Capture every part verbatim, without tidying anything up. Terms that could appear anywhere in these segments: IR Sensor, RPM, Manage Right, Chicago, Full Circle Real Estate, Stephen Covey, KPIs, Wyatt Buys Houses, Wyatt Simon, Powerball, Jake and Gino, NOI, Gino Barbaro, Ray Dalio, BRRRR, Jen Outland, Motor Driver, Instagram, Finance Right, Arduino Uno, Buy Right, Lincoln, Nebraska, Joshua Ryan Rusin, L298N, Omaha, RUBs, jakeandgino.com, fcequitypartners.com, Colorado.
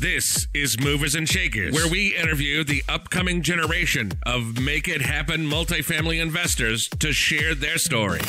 This is Movers and Shakers, where we interview the upcoming generation of Make It Happen multifamily investors to share their story.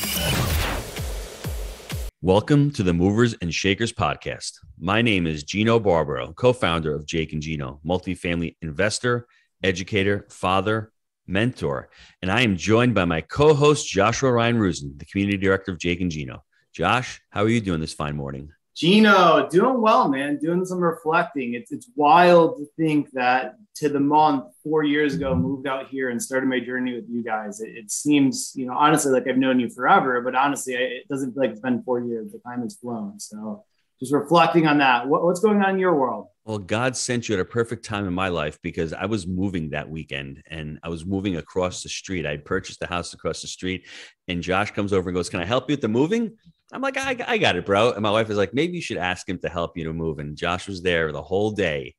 Welcome to the Movers and Shakers podcast. My name is Gino Barbaro, co-founder of Jake and Gino, multifamily investor, educator, father, mentor, and I am joined by my co-host, Joshua Ryan Rusin, the community director of Jake and Gino. Josh, how are you doing this fine morning? Gino, doing well, man, doing some reflecting. It's it's wild to think that to the month, four years ago, moved out here and started my journey with you guys. It, it seems, you know, honestly, like I've known you forever, but honestly, I, it doesn't feel like it's been four years. The time has flown. So just reflecting on that. What, what's going on in your world? Well, God sent you at a perfect time in my life because I was moving that weekend and I was moving across the street. I purchased a house across the street and Josh comes over and goes, "Can I help you with the moving?" I'm like, I, I got it, bro. And my wife is like, maybe you should ask him to help you to move. And Josh was there the whole day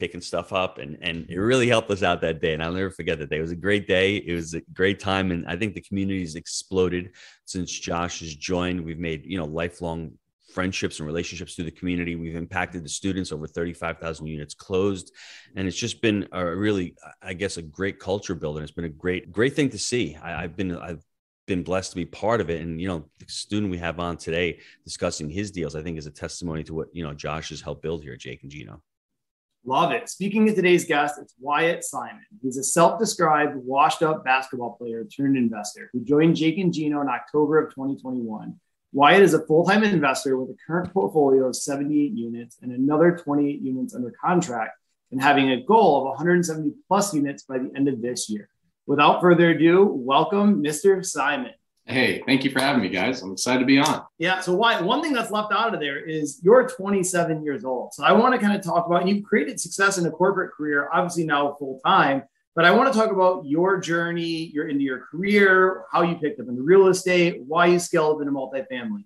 picking stuff up. And, and it really helped us out that day. And I'll never forget that day. It was a great day. It was a great time. And I think the community has exploded since Josh has joined. We've made, you know, lifelong friendships and relationships through the community. We've impacted the students, over thirty-five thousand units closed. And it's just been a really, I guess, a great culture builder. It's been a great, great thing to see. I, I've been, I've, been blessed to be part of it. And, you know, the student we have on today discussing his deals, I think is a testimony to what, you know, Josh has helped build here at Jake and Gino. Love it. Speaking of today's guest, it's Wyatt Simon. He's a self-described washed up basketball player turned investor who joined Jake and Gino in October of twenty twenty-one. Wyatt is a full-time investor with a current portfolio of seventy-eight units and another twenty-eight units under contract and having a goal of one hundred seventy plus units by the end of this year. Without further ado, welcome, Mister Simon. Hey, thank you for having me, guys. I'm excited to be on. Yeah, so Wyatt, one thing that's left out of there is you're twenty-seven years old. So I want to kind of talk about, and you've created success in a corporate career, obviously now full-time, but I want to talk about your journey, your into your career, how you picked up into real estate, why you scaled into multifamily.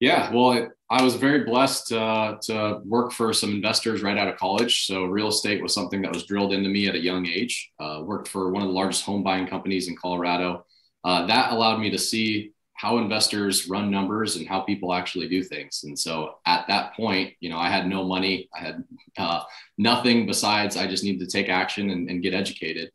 Yeah, well, it, I was very blessed uh, to work for some investors right out of college. So real estate was something that was drilled into me at a young age. Uh, worked for one of the largest home buying companies in Colorado. Uh, that allowed me to see how investors run numbers and how people actually do things. And so at that point, you know, I had no money. I had uh, nothing besides I just needed to take action and, and get educated.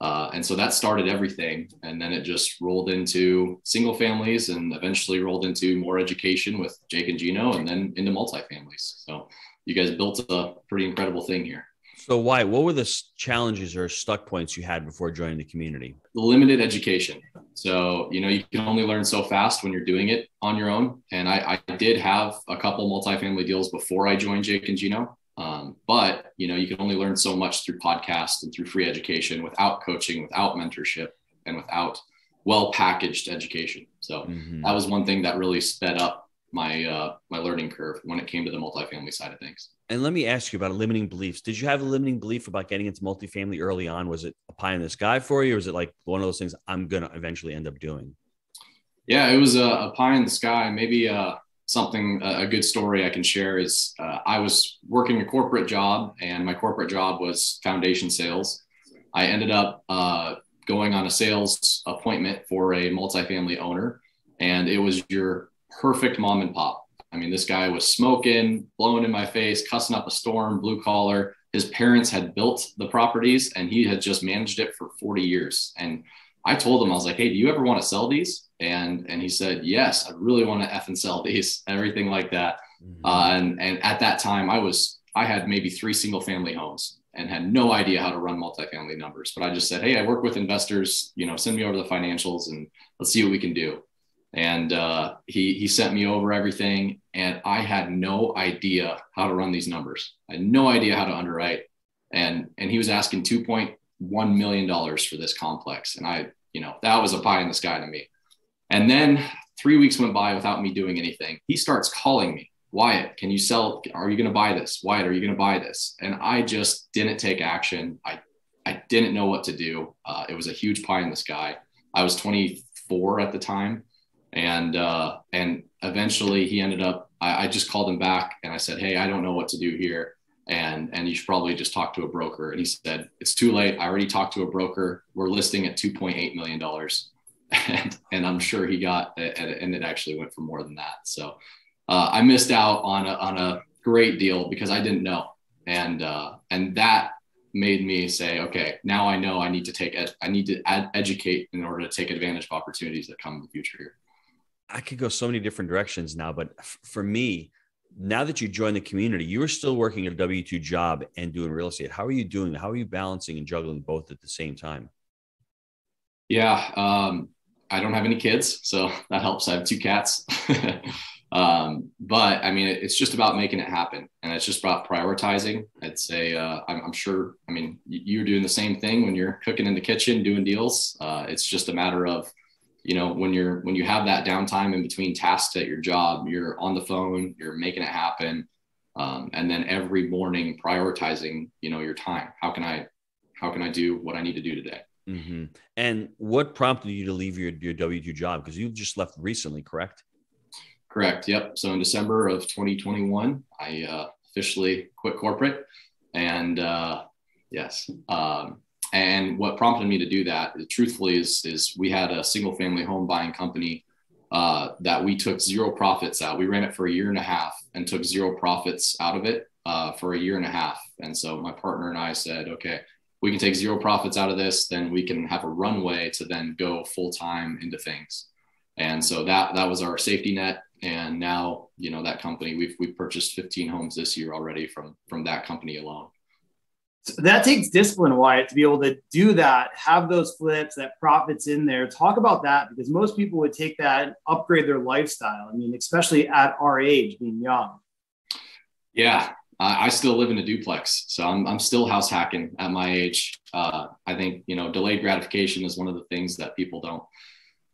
Uh, and so that started everything. And then it just rolled into single families and eventually rolled into more education with Jake and Gino and then into multifamilies. So you guys built a pretty incredible thing here. So why, what were the challenges or stuck points you had before joining the community? Limited education. So, you know, you can only learn so fast when you're doing it on your own. And I, I did have a couple multifamily deals before I joined Jake and Gino. Um, but, you know, you can only learn so much through podcasts and through free education without coaching, without mentorship, and without well-packaged education. So mm-hmm. that was one thing that really sped up my, uh, my learning curve when it came to the multifamily side of things. And let me ask you about limiting beliefs. Did you have a limiting belief about getting into multifamily early on? Was it a pie in the sky for you? Or was it like one of those things I'm going to eventually end up doing? Yeah, it was a, a pie in the sky. Maybe, uh, Something, a good story I can share is uh, I was working a corporate job and my corporate job was foundation sales. I ended up uh, going on a sales appointment for a multifamily owner and it was your perfect mom and pop. I mean, this guy was smoking, blowing in my face, cussing up a storm, blue collar. His parents had built the properties and he had just managed it for forty years. And I told him, I was like, hey, do you ever want to sell these? And, and he said, yes, I really want to effing sell these, everything like that. Mm-hmm. uh, and, and at that time I was, I had maybe three single family homes and had no idea how to run multifamily numbers, but I just said, hey, I work with investors, you know, send me over the financials and let's see what we can do. And, uh, he, he sent me over everything and I had no idea how to run these numbers. I had no idea how to underwrite. And, and he was asking two point one million dollars for this complex. And I, you know, that was a pie in the sky to me. And then three weeks went by without me doing anything. He starts calling me, Wyatt, can you sell? Are you going to buy this? Wyatt, are you going to buy this? And I just didn't take action. I, I didn't know what to do. Uh, it was a huge pie in the sky. I was twenty-four at the time. And, uh, and eventually he ended up, I, I just called him back and I said, hey, I don't know what to do here. And, and you should probably just talk to a broker. And he said, it's too late. I already talked to a broker. We're listing at two point eight million dollars. And, and I'm sure he got, and it actually went for more than that. So uh, I missed out on a, on a great deal because I didn't know. And, uh, and that made me say, okay, now I know I need to take ed- I need to ad- educate in order to take advantage of opportunities that come in the future here. I could go so many different directions now, but f- for me, now that you joined the community, you were still working a W two job and doing real estate. How are you doing? How are you balancing and juggling both at the same time? Yeah. Um, I don't have any kids, so that helps. I have two cats. um, but I mean, it's just about making it happen, and it's just about prioritizing. I'd say, uh, I'm, I'm sure, I mean, you're doing the same thing when you're cooking in the kitchen, doing deals. Uh, it's just a matter of, you know, when you're, when you have that downtime in between tasks at your job, you're on the phone, you're making it happen. Um, and then every morning prioritizing, you know, your time. How can I, how can I do what I need to do today? Mm-hmm. And what prompted you to leave your, your W two job? Because you just left recently, correct? Correct. Yep. So in December of twenty twenty-one, I uh, officially quit corporate, and uh, yes. Um, And what prompted me to do that, truthfully, is, is we had a single family home buying company uh, that we took zero profits out. We ran it for a year and a half and took zero profits out of it uh, for a year and a half. And so my partner and I said, okay, we can take zero profits out of this. Then we can have a runway to then go full time into things. And so that, that was our safety net. And now, you know, that company, we've, we've purchased fifteen homes this year already from, from that company alone. So that takes discipline, Wyatt, to be able to do that, have those flips, that profits in there. Talk about that, because most people would take that and upgrade their lifestyle. I mean, especially at our age, being young. Yeah, I still live in a duplex, so I'm I'm still house hacking at my age. Uh, I think, you know, delayed gratification is one of the things that people don't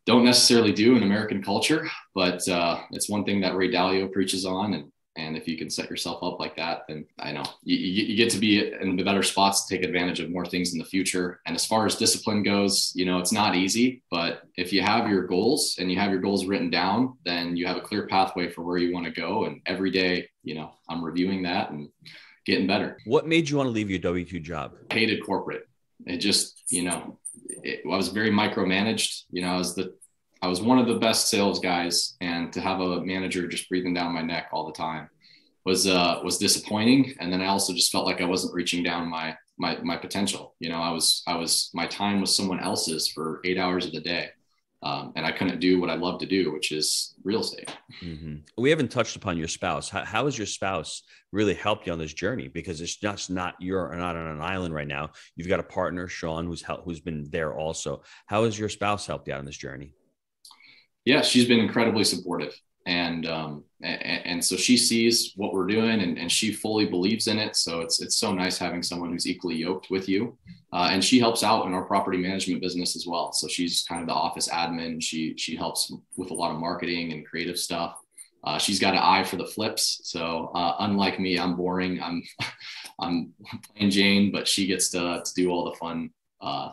don't necessarily do in American culture, but uh, it's one thing that Ray Dalio preaches on. And And if you can set yourself up like that, then I know you, you get to be in the better spots to take advantage of more things in the future. And as far as discipline goes, you know, it's not easy, but if you have your goals and you have your goals written down, then you have a clear pathway for where you want to go. And every day, you know, I'm reviewing that and getting better. What made you want to leave your W two job? I hated corporate. It just, you know, it, I was very micromanaged. You know, I was the I was one of the best sales guys, and to have a manager just breathing down my neck all the time was, uh, was disappointing. And then I also just felt like I wasn't reaching down my, my, my potential. You know, I was, I was, my time was someone else's for eight hours of the day. Um, and I couldn't do what I love to do, which is real estate. Mm-hmm. We haven't touched upon your spouse. How, how has your spouse really helped you on this journey? Because it's just not, you're not on an island right now. You've got a partner, Sean, who's helped, who's been there also. How has your spouse helped you out on this journey? Yeah, she's been incredibly supportive. And, um, and, and so she sees what we're doing, and, and she fully believes in it. So it's, it's so nice having someone who's equally yoked with you. Uh, and she helps out in our property management business as well. So she's kind of the office admin. She, she helps with a lot of marketing and creative stuff. Uh, she's got an eye for the flips. So, uh, unlike me, I'm boring. I'm, I'm plain Jane, but she gets to, to do all the fun, uh,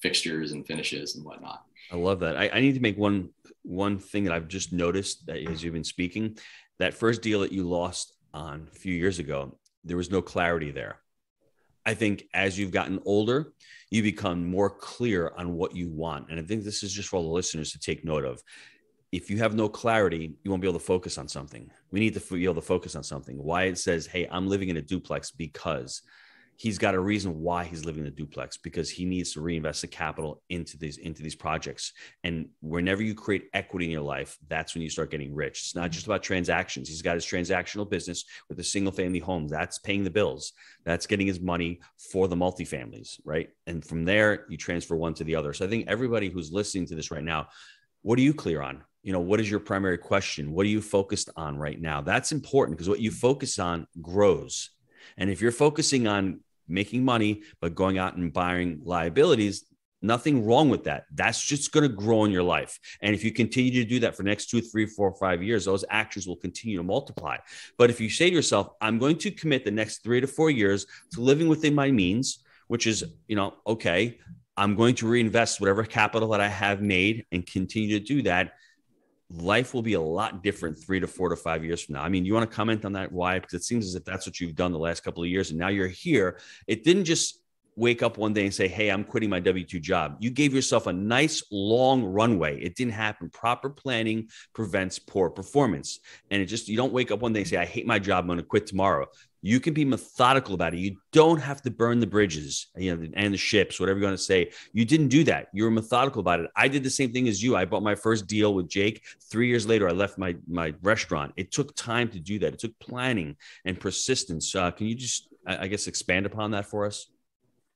fixtures and finishes and whatnot. I love that. I, I need to make one, one thing that I've just noticed that as you've been speaking, that first deal that you lost on a few years ago, there was no clarity there. I think as you've gotten older, you become more clear on what you want. And I think this is just for all the listeners to take note of. If you have no clarity, you won't be able to focus on something. We need to be able to focus on something. Wyatt says, hey, I'm living in a duplex because he's got a reason why he's living in the duplex, because he needs to reinvest the capital into these, into these projects. And whenever you create equity in your life, that's when you start getting rich. It's not just about transactions. He's got his transactional business with a single family home. That's paying the bills. That's getting his money for the multifamilies, right? And from there, you transfer one to the other. So I think everybody who's listening to this right now, what are you clear on? You know, what is your primary question? What are you focused on right now? That's important, because what you focus on grows. And if you're focusing on making money, but going out and buying liabilities, nothing wrong with that. That's just going to grow in your life. And if you continue to do that for the next two, three, four, five years, those actions will continue to multiply. But if you say to yourself, I'm going to commit the next three to four years to living within my means, which is, you know, okay, I'm going to reinvest whatever capital that I have made and continue to do that, life will be a lot different three to four to five years from now. I mean, you want to comment on that, Wyatt? Because it seems as if that's what you've done the last couple of years, and now you're here. It didn't just wake up one day and say, hey, I'm quitting my W two job. You gave yourself a nice long runway. It didn't happen. Proper planning prevents poor performance. And it just, you don't wake up one day and say, I hate my job, I'm going to quit tomorrow. You can be methodical about it. You don't have to burn the bridges, you know, and the ships, whatever you're going to say. You didn't do that. You were methodical about it. I did the same thing as you. I bought my first deal with Jake. Three years later, I left my, my restaurant. It took time to do that. It took planning and persistence. Uh, can you just, I guess, expand upon that for us?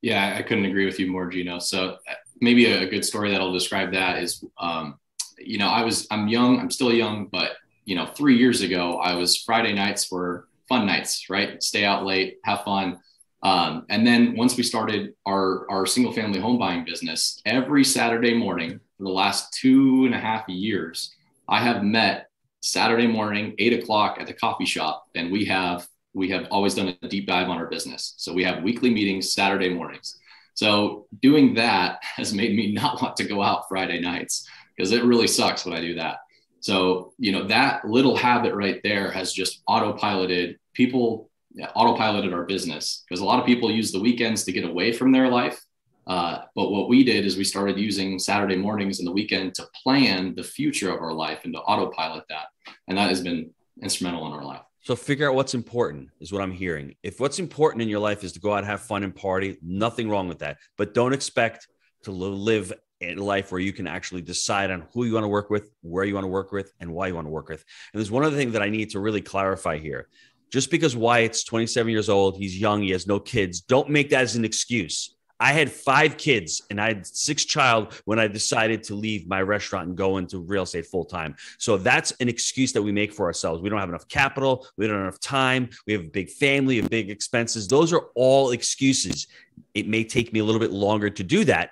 Yeah, I couldn't agree with you more, Gino. So maybe a good story that'll describe that is, um, you know, I was, I'm young, I'm still young, but, you know, three years ago, I was Friday nights were fun nights, right? Stay out late, have fun. Um, and then once we started our, our single family home buying business, every Saturday morning for the last two and a half years, I have met Saturday morning, eight o'clock at the coffee shop. And we have, we have always done a deep dive on our business. So we have weekly meetings Saturday mornings. So doing that has made me not want to go out Friday nights because it really sucks when I do that. So, you know, that little habit right there has just autopiloted people, yeah, autopiloted our business, because a lot of people use the weekends to get away from their life. Uh, but what we did is we started using Saturday mornings and the weekend to plan the future of our life and to autopilot that. And that has been instrumental in our life. So figure out what's important is what I'm hearing. If what's important in your life is to go out, have fun and party, nothing wrong with that, but don't expect to live in life where you can actually decide on who you want to work with, where you want to work with, and why you want to work with. And there's one other thing that I need to really clarify here. Just because Wyatt's twenty-seven years old, he's young, he has no kids, don't make that as an excuse. I had five kids and I had six child when I decided to leave my restaurant and go into real estate full time. So that's an excuse that we make for ourselves. We don't have enough capital. We don't have enough time. We have a big family, a big expenses. Those are all excuses. It may take me a little bit longer to do that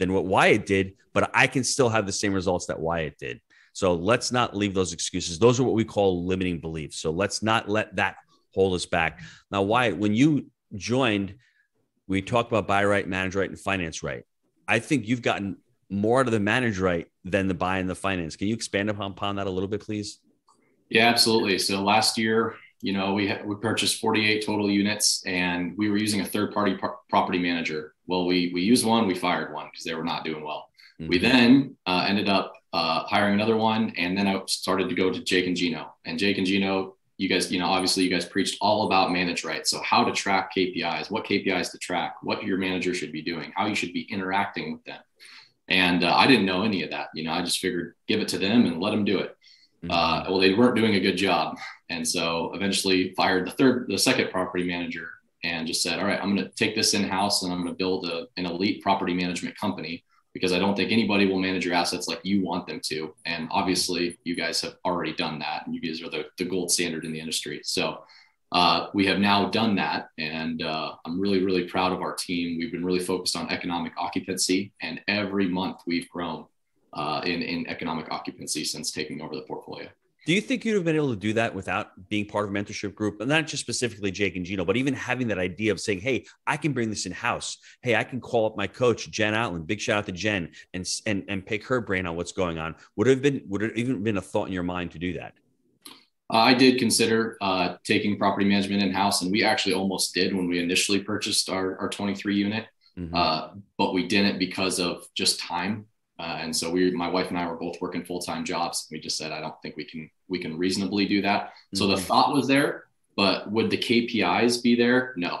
than what Wyatt did, but I can still have the same results that Wyatt did. So let's not leave those excuses. Those are what we call limiting beliefs. So let's not let that hold us back. Now, Wyatt, when you joined, we talked about buy right, manage right, and finance right. I think you've gotten more out of the manage right than the buy and the finance. Can you expand upon that a little bit, please? Yeah, absolutely. So last year, you know, we we purchased forty-eight total units, and we were using a third-party par- property manager. Well, we we used one, we fired one because they were not doing well. Mm-hmm. We then uh, ended up uh, hiring another one, and then I started to go to Jake and Gino. And Jake and Gino, you guys, you know, obviously you guys preached all about manage right. So how to track K P Is, what K P Is to track, what your manager should be doing, how you should be interacting with them. And uh, I didn't know any of that. You know, I just figured give it to them and let them do it. Uh, well, they weren't doing a good job. And so eventually fired the third, the second property manager and just said, all right, I'm going to take this in-house and I'm going to build a, an elite property management company because I don't think anybody will manage your assets like you want them to. And obviously you guys have already done that. And you guys are the, the gold standard in the industry. So uh, we have now done that. And uh, I'm really, really proud of our team. We've been really focused on economic occupancy, and every month we've grown Uh, in, in economic occupancy since taking over the portfolio. Do you think you'd have been able to do that without being part of a mentorship group? And not just specifically Jake and Gino, but even having that idea of saying, hey, I can bring this in-house. Hey, I can call up my coach, Jen Outland, big shout out to Jen, and, and, and pick her brain on what's going on. Would it have been, would it even been a thought in your mind to do that? Uh, I did consider uh, taking property management in-house, and we actually almost did when we initially purchased our, our twenty-three unit, mm-hmm. uh, but we didn't because of just time. Uh, and so we, my wife and I were both working full-time jobs. We just said, I don't think we can, we can reasonably do that. Mm-hmm. So the thought was there, but would the K P Is be there? No.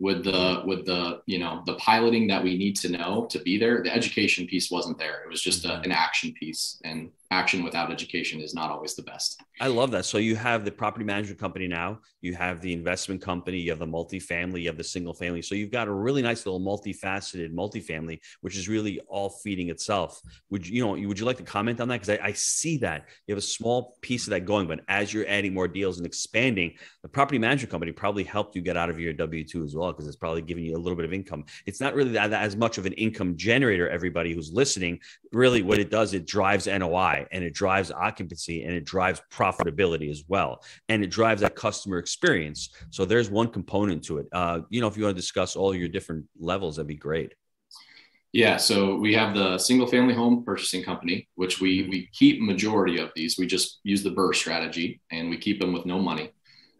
Would the, would the, you know, the piloting that we need to know to be there, the education piece wasn't there. It was just mm-hmm. a, an action piece, and action without education is not always the best. I love that. So you have the property management company now, you have the investment company, you have the multifamily, you have the single family. So you've got a really nice little multifaceted multifamily, which is really all feeding itself. Would you, you know, would you like to comment on that? Because I, I see that you have a small piece of that going, but as you're adding more deals and expanding, the property management company probably helped you get out of your W two as well, because it's probably giving you a little bit of income. It's not really that, that as much of an income generator, everybody who's listening. Really what it does, it drives N O I. And it drives occupancy, and it drives profitability as well. And it drives that customer experience. So there's one component to it. Uh, you know, if you want to discuss all your different levels, that'd be great. Yeah. So we have the single family home purchasing company, which we, we keep majority of these. We just use the B R R R R strategy and we keep them with no money.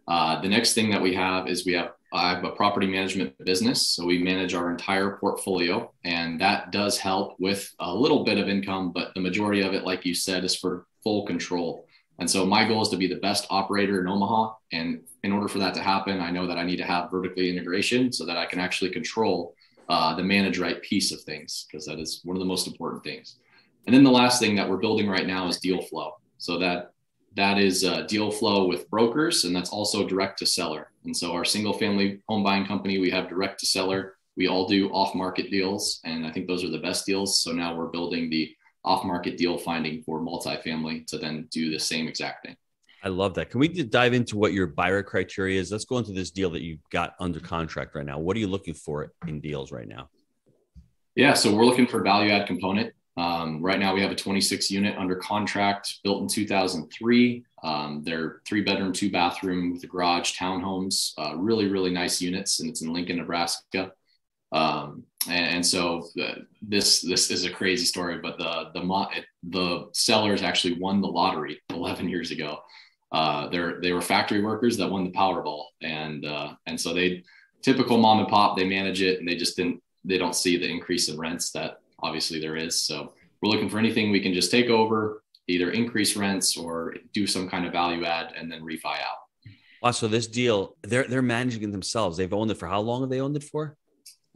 Uh, the next thing that we have is we have I have a property management business, so we manage our entire portfolio, and that does help with a little bit of income, but the majority of it, like you said, is for full control. And so my goal is to be the best operator in Omaha. And in order for that to happen, I know that I need to have vertical integration so that I can actually control uh, the Manage Right piece of things, because that is one of the most important things. And then the last thing that we're building right now is deal flow. So that that is uh, deal flow with brokers, and that's also direct to seller. And so our single family home buying company, we have direct to seller. We all do off market deals, and I think those are the best deals. So now we're building the off-market deal finding for multifamily to then do the same exact thing. I love that. Can we dive into what your buyer criteria is? Let's go into this deal that you've got under contract right now. What are you looking for in deals right now? Yeah, so we're looking for value add component. Um, right now we have a twenty-six unit under contract, built in two thousand three. Um, they're three bedroom, two bathroom with a garage, townhomes, uh, really, really nice units. And it's in Lincoln, Nebraska. Um, and, and so the, this, this is a crazy story, but the, the, the sellers actually won the lottery eleven years ago. Uh, they're, they were factory workers that won the Powerball. And, uh, and so they typical mom and pop, they manage it, and they just didn't, they don't see the increase in rents that obviously there is. So we're looking for anything we can just take over, either increase rents or do some kind of value add and then refi out. Wow. So this deal, they're, they're managing it themselves. They've owned it for how long have they owned it for?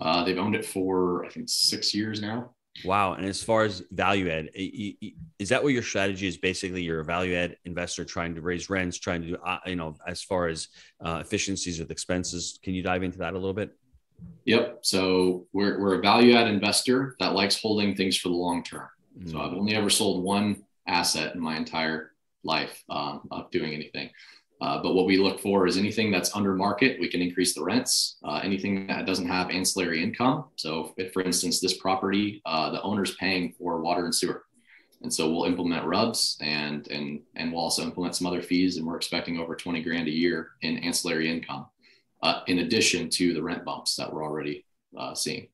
Uh, they've owned it for, I think, six years now. Wow. And as far as value add, is that what your strategy is? Basically, you're a value add investor trying to raise rents, trying to do, you know, as far as uh, efficiencies with expenses. Can you dive into that a little bit? Yep. So we're, we're a value add investor that likes holding things for the long term. Mm-hmm. So I've only ever sold one asset in my entire life um, of doing anything. Uh, but what we look for is anything that's under market, we can increase the rents, uh, anything that doesn't have ancillary income. So if, for instance, this property, uh, the owner's paying for water and sewer. And so we'll implement R U Bs and, and, and we'll also implement some other fees. And we're expecting over twenty grand a year in ancillary income, uh, in addition to the rent bumps that we're already uh, seeing.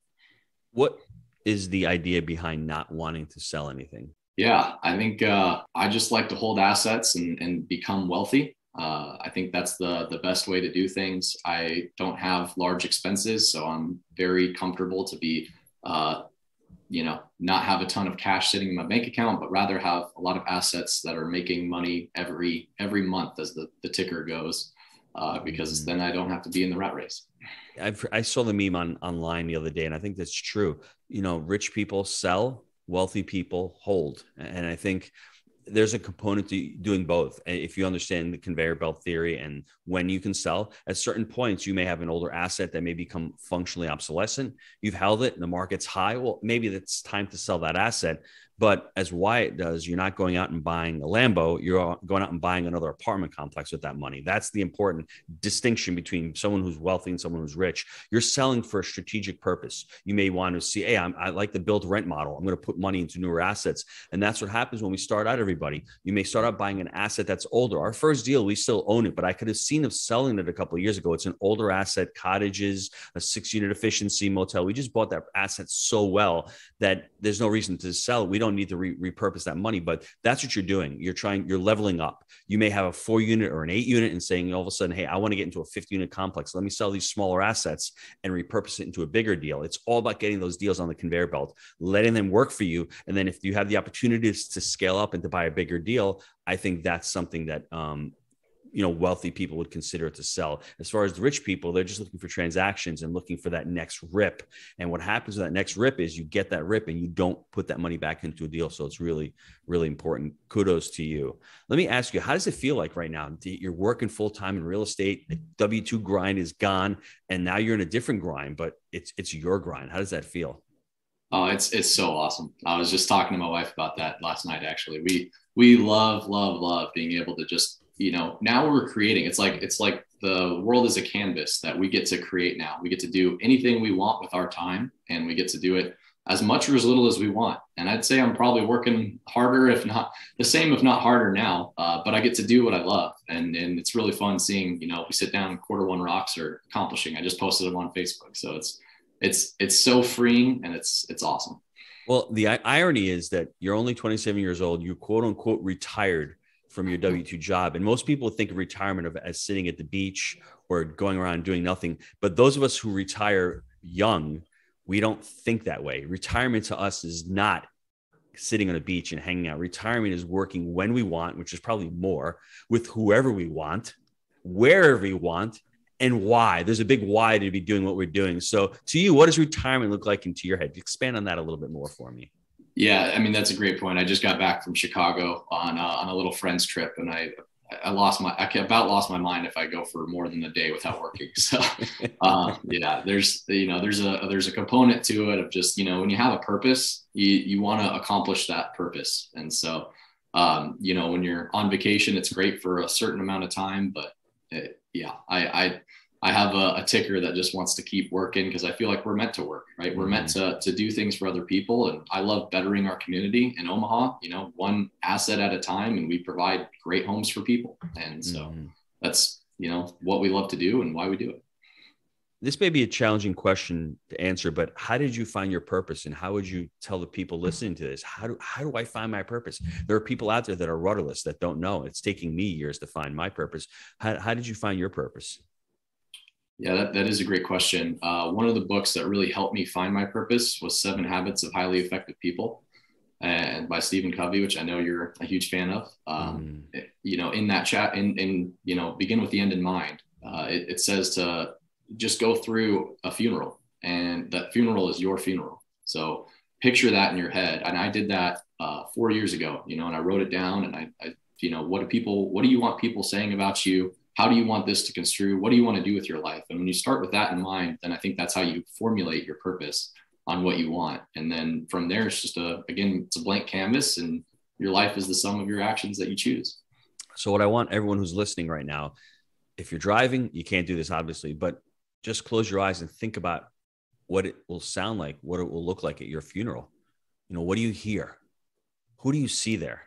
What is the idea behind not wanting to sell anything? Yeah, I think uh, I just like to hold assets and, and become wealthy. Uh, I think that's the, the best way to do things. I don't have large expenses, so I'm very comfortable to be, uh, you know, not have a ton of cash sitting in my bank account, but rather have a lot of assets that are making money every, every month as the, the ticker goes, uh, because then I don't have to be in the rat race. I've, I saw the meme on online the other day, and I think that's true. You know, rich people sell, wealthy people hold. And I think there's a component to doing both. If you understand the conveyor belt theory and when you can sell at certain points, you may have an older asset that may become functionally obsolescent. You've held it and the market's high. Well, maybe it's time to sell that asset, but as Wyatt does, you're not going out and buying a Lambo. You're going out and buying another apartment complex with that money. That's the important distinction between someone who's wealthy and someone who's rich. You're selling for a strategic purpose. You may want to see, hey, I'm, I like the build rent model. I'm going to put money into newer assets. And that's what happens when we start out every Everybody. You may start out buying an asset that's older. Our first deal, we still own it, but I could have seen of selling it a couple of years ago. It's an older asset, cottages, a six unit efficiency motel. We just bought that asset so well that there's no reason to sell. We don't need to re repurpose that money, but that's what you're doing. You're trying, you're leveling up. You may have a four unit or an eight unit and saying all of a sudden, hey, I want to get into a fifty unit complex. Let me sell these smaller assets and repurpose it into a bigger deal. It's all about getting those deals on the conveyor belt, letting them work for you. And then if you have the opportunities to scale up and to buy a bigger deal, I think that's something that, um, you know, wealthy people would consider to sell. As far as the rich people, they're just looking for transactions and looking for that next rip. And what happens to that next rip is you get that rip and you don't put that money back into a deal. So it's really, really important. Kudos to you. Let me ask you, how does it feel like right now? You're working full-time in real estate, the W two grind is gone, and now you're in a different grind, but it's, it's your grind. How does that feel? Oh, it's, it's so awesome. I was just talking to my wife about that last night. Actually, we, we love, love, love being able to just, you know, now we're creating, it's like, it's like the world is a canvas that we get to create. Now we get to do anything we want with our time, and we get to do it as much or as little as we want. And I'd say I'm probably working harder, if not the same, if not harder now, uh, but I get to do what I love. And, and it's really fun seeing, you know, we sit down and quarter one rocks are accomplishing. I just posted them on Facebook. So it's, It's, it's so freeing, and it's, it's awesome. Well, the irony is that you're only twenty-seven years old. You quote unquote retired from your W two job. And most people think of retirement as sitting at the beach or going around doing nothing. But those of us who retire young, we don't think that way. Retirement to us is not sitting on a beach and hanging out. Retirement is working when we want, which is probably more, with whoever we want, wherever we want, and why. There's a big why to be doing what we're doing. So to you, what does retirement look like into your head? Expand on that a little bit more for me. Yeah, I mean, that's a great point. I just got back from Chicago on a, on a little friend's trip, and I I lost my I about lost my mind if I go for more than a day without working. So uh, yeah, there's you know there's a there's a component to it of just, you know, when you have a purpose, you you want to accomplish that purpose. And so um, you know, when you're on vacation, it's great for a certain amount of time, but it, yeah, I I I have a, a ticker that just wants to keep working because I feel like we're meant to work, right? We're mm-hmm. meant to to do things for other people. And I love bettering our community in Omaha, you know, one asset at a time. And we provide great homes for people. And so mm-hmm. that's, you know, what we love to do and why we do it. This may be a challenging question to answer, but how did you find your purpose? And how would you tell the people listening to this? How do, how do I find my purpose? There are people out there that are rudderless that don't know. It's taking me years to find my purpose. How, how did you find your purpose? Yeah, that, that is a great question. Uh, one of the books that really helped me find my purpose was Seven Habits of Highly Effective People, and by Stephen Covey, which I know you're a huge fan of. Um, mm. it, you know, in that chat, in, in, you know, begin with the end in mind. Uh, it, it says to just go through a funeral, and that funeral is your funeral. So picture that in your head. And I did that uh, four years ago, you know, and I wrote it down, and I, I, you know, what do people, what do you want people saying about you? How do you want this to construe? What do you want to do with your life? And when you start with that in mind, then I think that's how you formulate your purpose on what you want. And then from there, it's just a, again, it's a blank canvas, and your life is the sum of your actions that you choose. So what I want everyone who's listening right now, if you're driving, you can't do this obviously, but just close your eyes and think about what it will sound like, what it will look like at your funeral. You know, what do you hear? Who do you see there?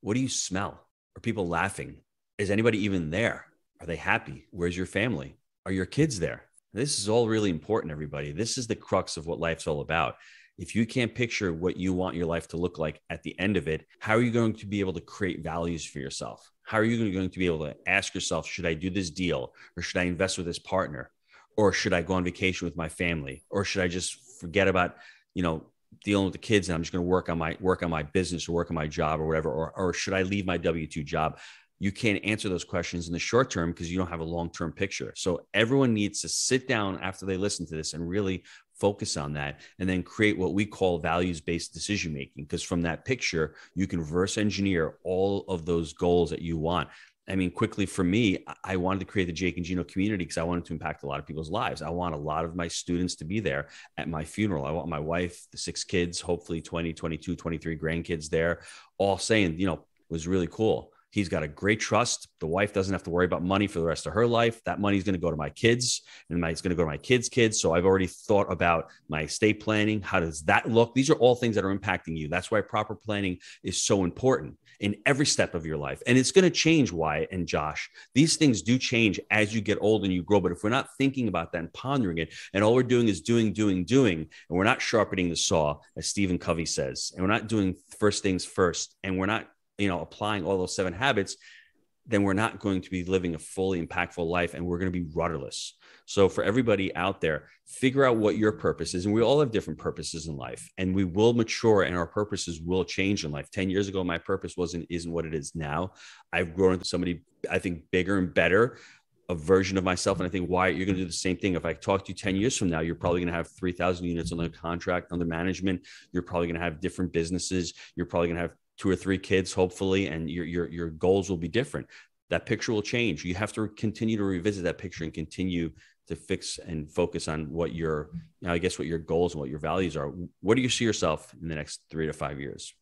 What do you smell? Are people laughing? Is anybody even there? Are they happy? Where's your family? Are your kids there? This is all really important, everybody. This is the crux of what life's all about. If you can't picture what you want your life to look like at the end of it, how are you going to be able to create values for yourself? How are you going to be able to ask yourself, should I do this deal? Or should I invest with this partner? Or should I go on vacation with my family? Or should I just forget about, you know, dealing with the kids, and I'm just going to work on my work on my business or work on my job or whatever? Or, or should I leave my W two job? You can't answer those questions in the short term because you don't have a long-term picture. So everyone needs to sit down after they listen to this and really focus on that, and then create what we call values-based decision-making. Because from that picture, you can reverse engineer all of those goals that you want. I mean, quickly for me, I wanted to create the Jake and Gino community because I wanted to impact a lot of people's lives. I want a lot of my students to be there at my funeral. I want my wife, the six kids, hopefully twenty, twenty-two, twenty-three grandkids there, all saying, you know, it was really cool. He's got a great trust. The wife doesn't have to worry about money for the rest of her life. That money is going to go to my kids, and it's going to go to my kids' kids. So I've already thought about my estate planning. How does that look? These are all things that are impacting you. That's why proper planning is so important in every step of your life. And it's going to change, Wyatt and Josh. These things do change as you get old and you grow. But if we're not thinking about that and pondering it, and all we're doing is doing, doing, doing, and we're not sharpening the saw, as Stephen Covey says, and we're not doing first things first, and we're not you know, applying all those seven habits, then we're not going to be living a fully impactful life, and we're going to be rudderless. So for everybody out there, figure out what your purpose is. And we all have different purposes in life, and we will mature, and our purposes will change in life. ten years ago, my purpose wasn't, isn't what it is now. I've grown into somebody, I think, bigger and better, a version of myself. And I think, Wyatt, you're going to do the same thing. If I talk to you ten years from now, you're probably going to have three thousand units under contract, under management. You're probably going to have different businesses. You're probably going to have two or three kids, hopefully, and your, your, your goals will be different. That picture will change. You have to continue to revisit that picture and continue to fix and focus on what your, you know, I guess, what your goals and what your values are. What do you see yourself in the next three to five years?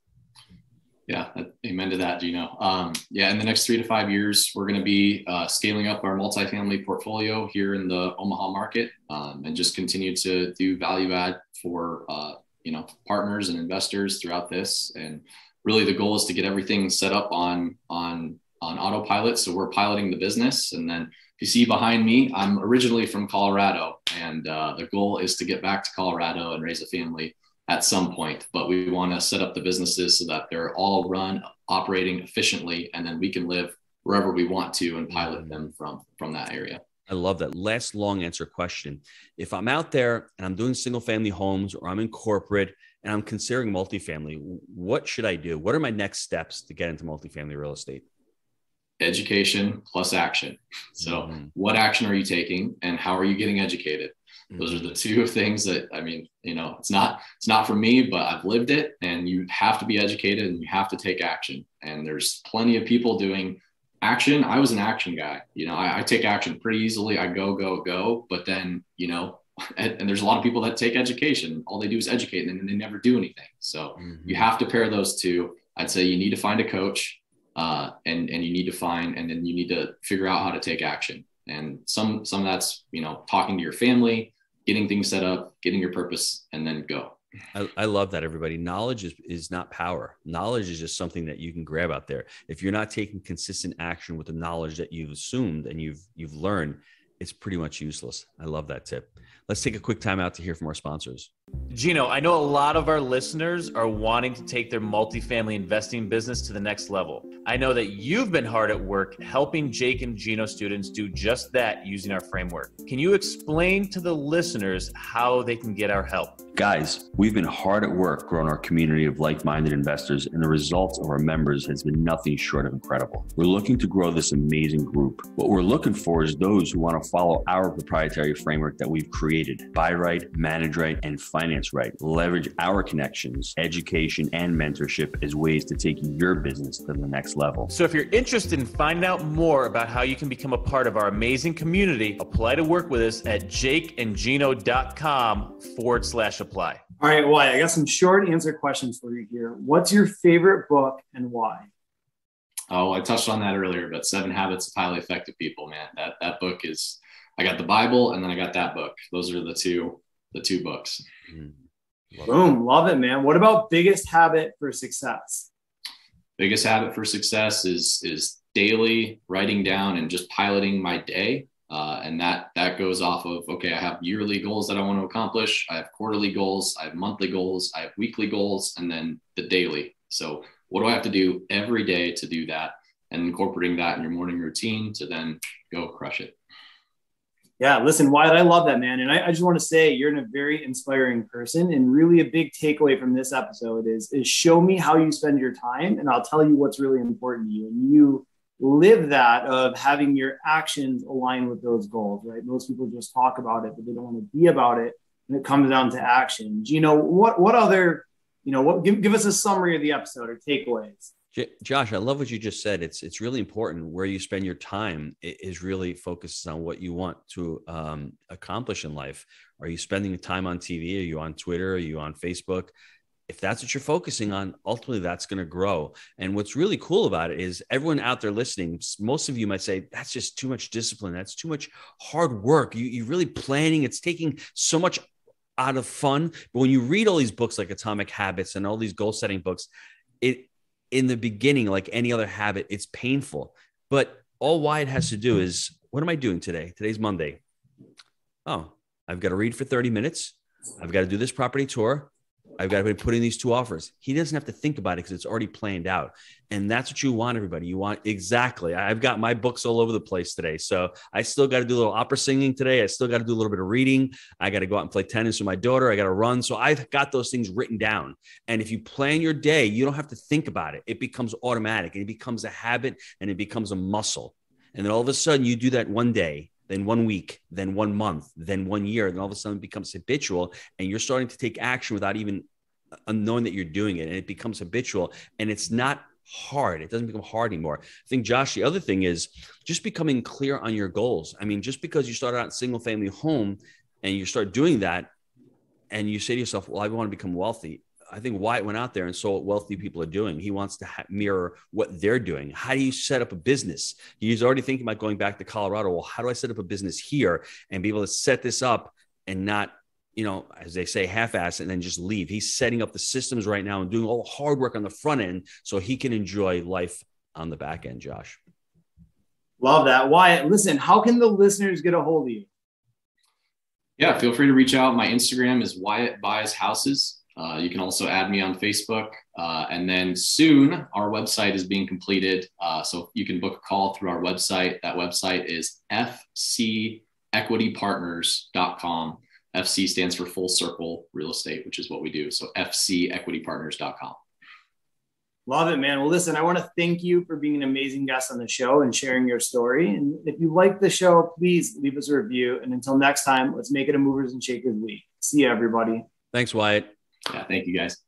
Yeah. Amen to that, Gino. Um, yeah. In the next three to five years, we're going to be uh, scaling up our multifamily portfolio here in the Omaha market, um, and just continue to do value add for, uh, you know, partners and investors throughout this. And really the goal is to get everything set up on, on, on autopilot. So we're piloting the business. And then if you see behind me, I'm originally from Colorado, and uh, the goal is to get back to Colorado and raise a family at some point, but we want to set up the businesses so that they're all run operating efficiently, and then we can live wherever we want to and pilot them from, from that area. I love that last long answer question. If I'm out there and I'm doing single family homes, or I'm in corporate and I'm considering multifamily, what should I do? What are my next steps to get into multifamily real estate? Education plus action. So mm-hmm. what action are you taking, and how are you getting educated? Those mm-hmm. are the two things that, I mean, you know, it's not, it's not for me, but I've lived it, and you have to be educated and you have to take action. And there's plenty of people doing action. I was an action guy. You know, I, I take action pretty easily. I go, go, go. But then, you know, and, and there's a lot of people that take education. All they do is educate, and then they never do anything. So mm-hmm. you have to pair those two. I'd say you need to find a coach, uh, and, and you need to find, and then you need to figure out how to take action. And some, some of that's, you know, talking to your family, getting things set up, getting your purpose, and then go. I, I love that, everybody. Knowledge is, is not power. Knowledge is just something that you can grab out there. If you're not taking consistent action with the knowledge that you've assumed and you've, you've learned, it's pretty much useless. I love that tip. Let's take a quick time out to hear from our sponsors. Gino, I know a lot of our listeners are wanting to take their multifamily investing business to the next level. I know that you've been hard at work helping Jake and Gino students do just that using our framework. Can you explain to the listeners how they can get our help? Guys, we've been hard at work growing our community of like-minded investors, and the results of our members has been nothing short of incredible. We're looking to grow this amazing group. What we're looking for is those who want to follow our proprietary framework that we've created: Buy Right, Manage Right, and Finance Right. Leverage our connections, education, and mentorship as ways to take your business to the next level. So if you're interested in finding out more about how you can become a part of our amazing community, apply to work with us at jakeandgino.com forward slash apply. All right, Wyatt, I got some short answer questions for you here. What's your favorite book and why? Oh, I touched on that earlier, but Seven Habits of Highly Effective People, man. That that book is, I got the Bible and then I got that book. Those are the two, the two books. Mm, love Boom, it. Love it, man. What about biggest habit for success? Biggest habit for success is is daily writing down and just piloting my day. Uh, and that that goes off of, okay, I have yearly goals that I want to accomplish. I have quarterly goals. I have monthly goals. I have weekly goals, and then the daily. So what do I have to do every day to do that? And incorporating that in your morning routine to then go crush it. Yeah, listen, Wyatt, I love that, man. And I, I just want to say you're in a very inspiring person. And really a big takeaway from this episode is, is show me how you spend your time, and I'll tell you what's really important to you. And you live that of having your actions align with those goals, right? Most people just talk about it, but they don't want to be about it. And it comes down to action. Gino, what, what other, you know, what, give, give us a summary of the episode or takeaways. Josh, I love what you just said. It's it's really important where you spend your time. It is really focused on what you want to um, accomplish in life. Are you spending time on T V? Are you on Twitter? Are you on Facebook? If that's what you're focusing on, ultimately that's going to grow. And what's really cool about it is everyone out there listening, most of you might say, that's just too much discipline. That's too much hard work. You, you're really planning. It's taking so much out of fun. But when you read all these books like Atomic Habits and all these goal setting books, it in the beginning, like any other habit, it's painful. But all Wyatt has to do is, what am I doing today? Today's Monday. Oh, I've got to read for thirty minutes. I've got to do this property tour. I've got to put in these two offers. He doesn't have to think about it because it's already planned out. And that's what you want, everybody. You want exactly. I've got my books all over the place today. So I still got to do a little opera singing today. I still got to do a little bit of reading. I got to go out and play tennis with my daughter. I got to run. So I've got those things written down. And if you plan your day, you don't have to think about it. It becomes automatic, and it becomes a habit, and it becomes a muscle. And then all of a sudden you do that one day, then one week, then one month, then one year, then all of a sudden it becomes habitual, and you're starting to take action without even knowing that you're doing it. And it becomes habitual, and it's not hard. It doesn't become hard anymore. I think, Josh, the other thing is just becoming clear on your goals. I mean, just because you started out in single family home and you start doing that and you say to yourself, well, I want to become wealthy. I think Wyatt went out there and saw what wealthy people are doing. He wants to ha- mirror what they're doing. How do you set up a business? He's already thinking about going back to Colorado. Well, how do I set up a business here and be able to set this up and not, you know, as they say, half-ass and then just leave? He's setting up the systems right now and doing all the hard work on the front end so he can enjoy life on the back end, Josh. Love that. Wyatt, listen, how can the listeners get a hold of you? Yeah, feel free to reach out. My Instagram is Wyatt Buys Houses. Uh, you can also add me on Facebook. Uh, and then soon our website is being completed. Uh, so you can book a call through our website. That website is F C equity partners dot com. F C stands for Full Circle Real Estate, which is what we do. So F C equity partners dot com. Love it, man. Well, listen, I want to thank you for being an amazing guest on the show and sharing your story. And if you like the show, please leave us a review. And until next time, let's make it a Movers and Shakers week. See you, everybody. Thanks, Wyatt. Yeah, thank you, guys.